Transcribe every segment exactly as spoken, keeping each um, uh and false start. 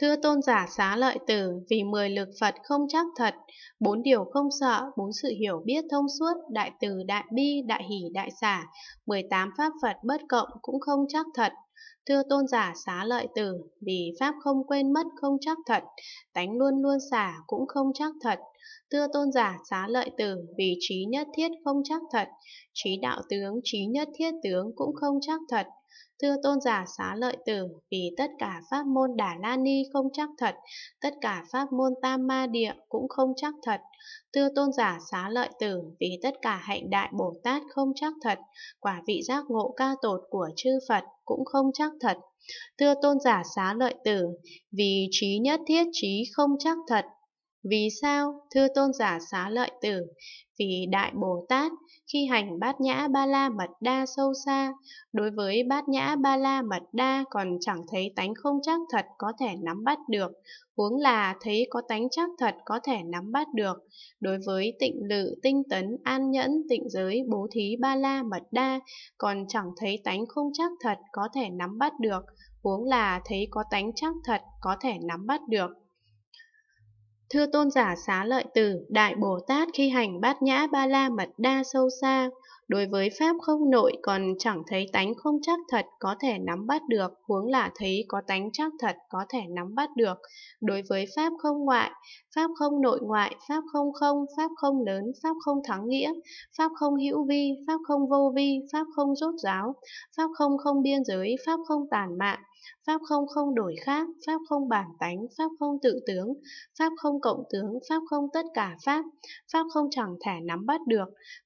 Thưa tôn giả Xá Lợi Tử, vì mười lực Phật không chắc thật, bốn điều không sợ, bốn sự hiểu biết thông suốt, đại từ, đại bi, đại hỷ, đại xả, mười tám pháp Phật bất cộng cũng không chắc thật. Thưa tôn giả Xá Lợi Tử, vì pháp không quên mất không chắc thật, tánh luôn luôn xả cũng không chắc thật. Thưa tôn giả Xá Lợi Tử, vì trí nhất thiết không chắc thật, trí đạo tướng, trí nhất thiết tướng cũng không chắc thật. Thưa tôn giả Xá Lợi Tử, vì tất cả pháp môn Đà La Ni không chắc thật, tất cả pháp môn Tam Ma Địa cũng không chắc thật. Thưa tôn giả Xá Lợi Tử, vì tất cả hạnh Đại Bồ Tát không chắc thật, quả vị giác ngộ ca tột của chư Phật cũng không chắc thật. Thưa tôn giả Xá Lợi Tử, vì trí nhất thiết trí không chắc thật. Vì sao? Thưa tôn giả Xá Lợi Tử, vì Đại Bồ Tát khi hành bát nhã ba la mật đa sâu xa, đối với bát nhã ba la mật đa còn chẳng thấy tánh không chắc thật có thể nắm bắt được, huống là thấy có tánh chắc thật có thể nắm bắt được. Đối với tịnh lự, tinh tấn, an nhẫn, tịnh giới, bố thí ba la mật đa còn chẳng thấy tánh không chắc thật có thể nắm bắt được, huống là thấy có tánh chắc thật có thể nắm bắt được. Thưa tôn giả Xá Lợi Tử, Đại Bồ Tát khi hành bát nhã ba la mật đa sâu xa, đối với pháp không nội còn chẳng thấy tánh không chắc thật có thể nắm bắt được, huống là thấy có tánh chắc thật có thể nắm bắt được. Đối với pháp không ngoại, pháp không nội ngoại, pháp không không, pháp không lớn, pháp không thắng nghĩa, pháp không hữu vi, pháp không vô vi, pháp không rốt ráo, pháp không không biên giới, pháp không tàn mạn, pháp không không đổi khác, pháp không bản tánh, pháp không tự tướng, pháp không cộng tướng, pháp không tất cả pháp, pháp không chẳng thể nắm bắt được,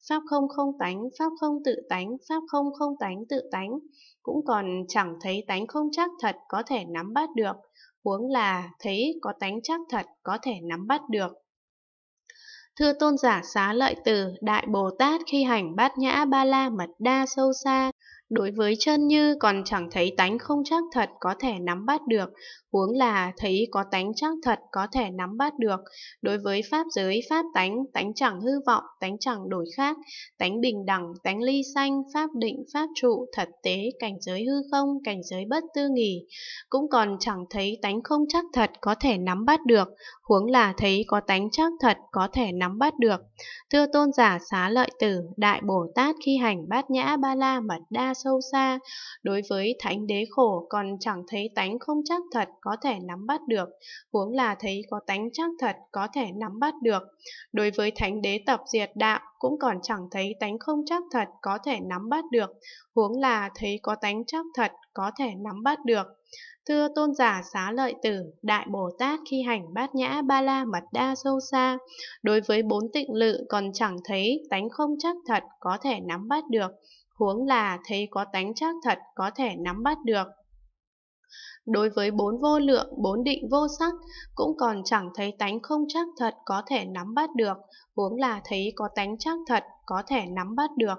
pháp không không tánh, pháp không tự tánh, pháp không không tánh tự tánh, cũng còn chẳng thấy tánh không chắc thật có thể nắm bắt được, huống là thấy có tánh chắc thật có thể nắm bắt được. Thưa tôn giả Xá Lợi Tử, Đại Bồ Tát khi hành bát nhã ba la mật đa sâu xa, đối với chân như còn chẳng thấy tánh không chắc thật có thể nắm bắt được, huống là thấy có tánh chắc thật có thể nắm bắt được. Đối với pháp giới, pháp tánh, tánh chẳng hư vọng, tánh chẳng đổi khác, tánh bình đẳng, tánh ly sanh, pháp định, pháp trụ, thật tế, cảnh giới hư không, cảnh giới bất tư nghỉ, cũng còn chẳng thấy tánh không chắc thật có thể nắm bắt được, huống là thấy có tánh chắc thật có thể nắm bắt được. Thưa tôn giả Xá Lợi Tử, Đại Bồ Tát khi hành bát nhã ba la mật đa sâu xa, đối với thánh đế khổ còn chẳng thấy tánh không chắc thật có thể nắm bắt được, huống là thấy có tánh chắc thật có thể nắm bắt được. Đối với thánh đế tập diệt đạo cũng còn chẳng thấy tánh không chắc thật có thể nắm bắt được, huống là thấy có tánh chắc thật có thể nắm bắt được. Thưa tôn giả Xá Lợi Tử, Đại Bồ Tát khi hành bát nhã ba la mật đa sâu xa, đối với bốn tịnh lự còn chẳng thấy tánh không chắc thật có thể nắm bắt được, huống là thấy có tánh chắc thật có thể nắm bắt được. Đối với bốn vô lượng, bốn định vô sắc, cũng còn chẳng thấy tánh không chắc thật có thể nắm bắt được, huống là thấy có tánh chắc thật có thể nắm bắt được.